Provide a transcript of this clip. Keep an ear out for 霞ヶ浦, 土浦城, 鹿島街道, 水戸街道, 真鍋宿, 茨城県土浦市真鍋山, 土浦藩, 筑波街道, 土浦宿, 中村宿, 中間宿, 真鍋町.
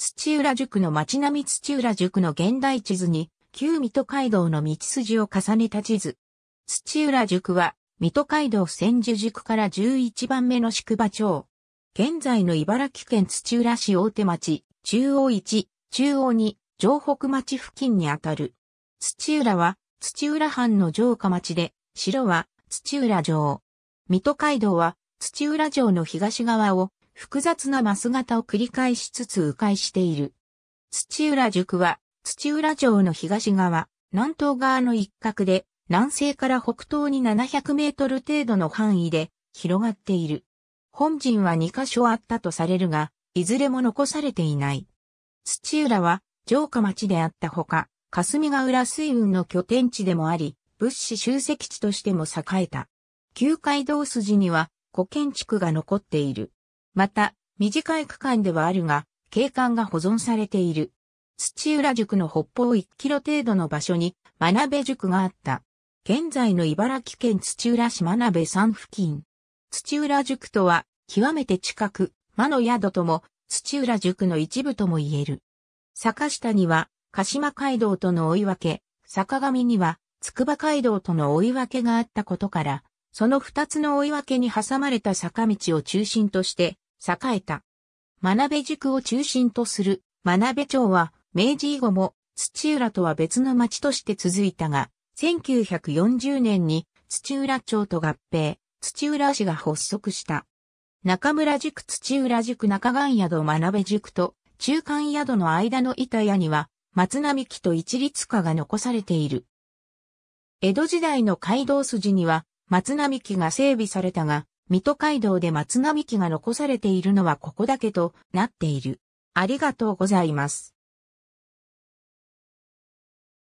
土浦宿の町並み。土浦宿の現代地図に、旧水戸街道の道筋を重ねた地図。土浦宿は、水戸街道千住宿から11番目の宿場町。現在の茨城県土浦市大手町、中央1、中央2、城北町付近にあたる。土浦は、土浦藩の城下町で、城は、土浦城。水戸街道は、土浦城の東側を、複雑なマス型を繰り返しつつ迂回している。土浦宿は、土浦城の東側、南東側の一角で、南西から北東に700メートル程度の範囲で広がっている。本陣は2カ所あったとされるが、いずれも残されていない。土浦は城下町であったほか、霞ヶ浦水運の拠点地でもあり、物資集積地としても栄えた。旧街道筋には古建築が残っている。また、短い区間ではあるが、景観が保存されている。土浦宿の北方1キロ程度の場所に、真鍋宿があった。現在の茨城県土浦市真鍋山付近。土浦宿とは、極めて近く、魔の宿とも、土浦宿の一部とも言える。坂下には、鹿島街道との追い分け、坂上には、筑波街道との追い分けがあったことから、その二つの追い分けに挟まれた坂道を中心として、栄えた。真鍋宿を中心とする、真鍋町は、明治以後も、土浦とは別の町として続いたが、1940年に土浦町と合併、土浦市が発足した。中村宿、土浦宿、中間宿、真鍋宿と中間宿の間の板屋には松並木と一律花が残されている。江戸時代の街道筋には松並木が整備されたが、水戸街道で松並木が残されているのはここだけとなっている。ありがとうございます。